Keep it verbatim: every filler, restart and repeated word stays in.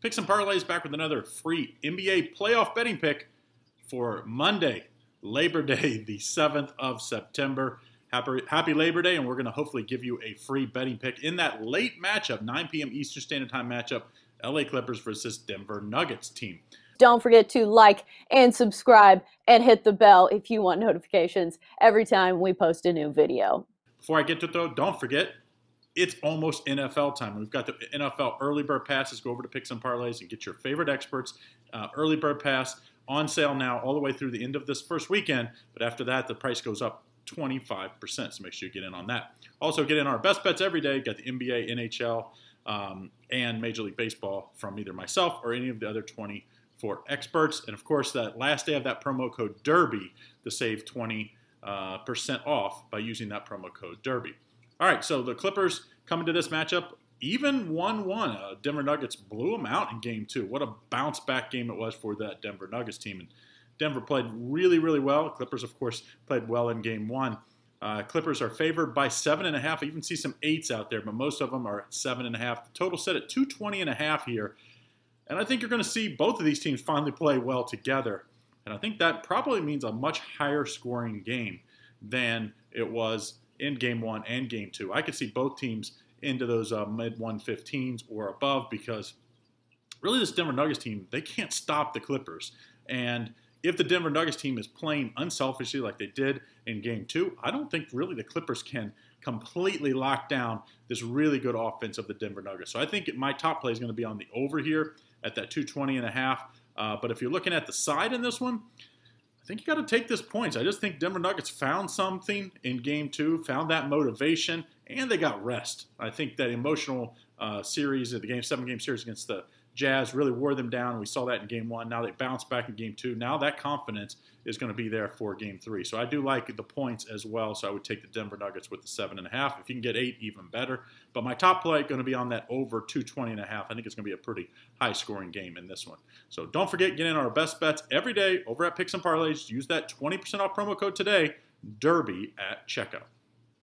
Picks and Parlays back with another free N B A playoff betting pick for Monday, Labor Day, the seventh of September. Happy, happy Labor Day, and we're going to hopefully give you a free betting pick in that late matchup, nine p m Eastern Standard Time matchup, L A Clippers versus Denver Nuggets team. Don't forget to like and subscribe and hit the bell if you want notifications every time we post a new video. Before I get to it, though, don't forget, it's almost N F L time. We've got the N F L Early Bird Passes. Go over to Picks and Parlays and get your favorite experts. Uh, Early Bird Pass on sale now all the way through the end of this first weekend. But after that, the price goes up twenty-five percent, so make sure you get in on that. Also, get in our best bets every day. Got the N B A, N H L, um, and Major League Baseball from either myself or any of the other twenty-four experts. And, of course, that last day of that promo code DERBY to save twenty percent uh, percent off by using that promo code DERBY. All right, so the Clippers coming to this matchup, even one one. Uh, Denver Nuggets blew them out in game two. What a bounce-back game it was for that Denver Nuggets team. And Denver played really, really well. Clippers, of course, played well in game one. Uh, Clippers are favored by seven and a half. I even see some eights out there, but most of them are at seven and a half. The total set at two twenty and a half here. And I think you're going to see both of these teams finally play well together. And I think that probably means a much higher scoring game than it was in game one and game two. I could see both teams into those uh, mid one fifteens or above, because really this Denver Nuggets team, they can't stop the Clippers. And if the Denver Nuggets team is playing unselfishly like they did in game two, I don't think really the Clippers can completely lock down this really good offense of the Denver Nuggets. So I think my top play is going to be on the over here at that two twenty and a half. Uh, but if you're looking at the side in this one, I think you got to take this points. I just think Denver Nuggets found something in game two, found that motivation, and they got rest. I think that emotional uh, series, the game seven game series against the Jazz really wore them down. We saw that in game one. Now they bounced back in game two. Now that confidence is going to be there for game three. So I do like the points as well. So I would take the Denver Nuggets with the seven and a half. If you can get eight, even better. But my top play is going to be on that over two twenty and a half. I think it's going to be a pretty high scoring game in this one. So don't forget, get in our best bets every day over at Picks and Parlays. Use that twenty percent off promo code today, DERBY, at checkout.